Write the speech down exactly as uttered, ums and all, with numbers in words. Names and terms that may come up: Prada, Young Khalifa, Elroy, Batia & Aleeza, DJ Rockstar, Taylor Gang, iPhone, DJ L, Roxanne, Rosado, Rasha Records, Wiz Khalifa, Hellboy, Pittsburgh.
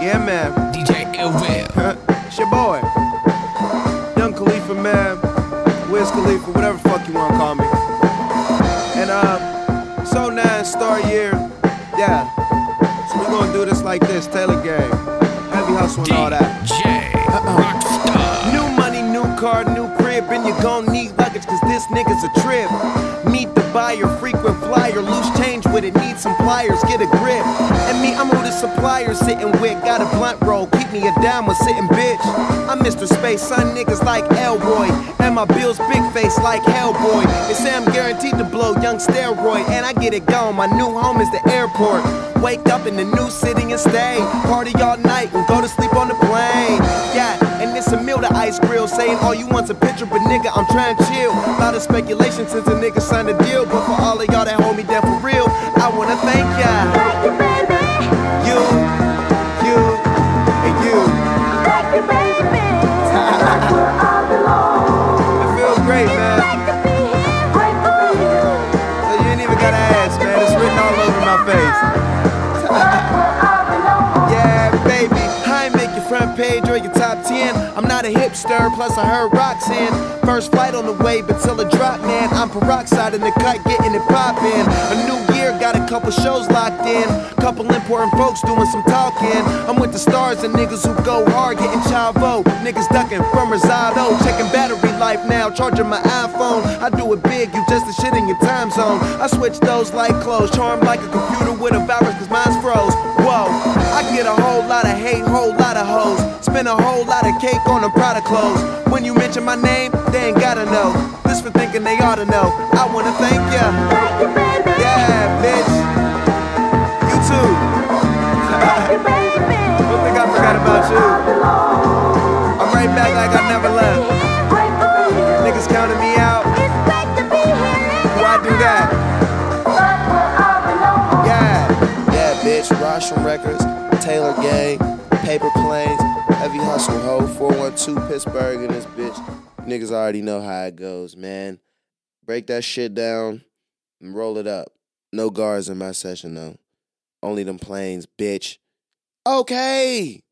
Yeah, man. D J L. It's your boy, Young Khalifa, man. Wiz Khalifa, whatever the fuck you want to call me. And, um, so nine star year. Yeah. So we're going to do this like this, Taylor Gang. Heavy hustle and all that. D J Rockstar. New money, new car, new crib, and you gon' need luggage, cause this nigga's a trip. Meet the buyer, frequent flyer, loose change with it, need some pliers, get a grip. And me, I'm who the supplier sitting with, got a blunt roll, keep me a dime with sitting bitch. I'm Mister Space, son niggas like Elroy, and my bills big face like Hellboy. They say I'm guaranteed to blow young steroid, and I get it gone, my new home is the airport. Wake up in the new city and stay, party all night and go to sleep on the plane. Yeah, and it's a meal to ice grill, saying all you want's a picture, but nigga, I'm trying to chill. A lot of speculation since a nigga signed a deal, but for all of y'all that hold me down for real, I wanna thank y'all. Thank you, baby. You, you, and you. Thank you, baby. All alone. It feels great, it's man. Like to be here, grateful for you. So you ain't even gotta ask, like man. It's written all over my face. Yeah, baby. I ain't make your front page or your top ten. I'm not a hipster, plus I heard Roxanne. First flight on the way, but till it drop, man. I'm peroxide in the cut, getting it poppin'. A new year, got a couple shows locked in. Couple important folks doing some talking. I'm with the stars and niggas who go hard, getting chavo. Niggas ducking from Rosado, checking battery life now, charging my iPhone. I do it big, you just the shit in your time zone. I switch those like clothes, charmed like a computer with a virus, cause mine's froze. Whoa, I get a whole lot of hate, whole lot of hoes. Spend a whole lot of cake on them Prada clothes. When you mention my name, they ain't gotta know. This for thinking they oughta know. I wanna thank ya. Thank you, baby. Yeah, bitch. You too. Thank you, baby. Don't think I forgot about you. I'm right back like I never left. Niggas counting me out. Why do that? Yeah. Yeah, bitch. Rasha Records, Taylor Gang, Paper Planes, Heavy Hustle Ho, four one two Pittsburgh in this bitch. Niggas already know how it goes, man. Break that shit down and roll it up. No guards in my session, though. Only them planes, bitch. Okay.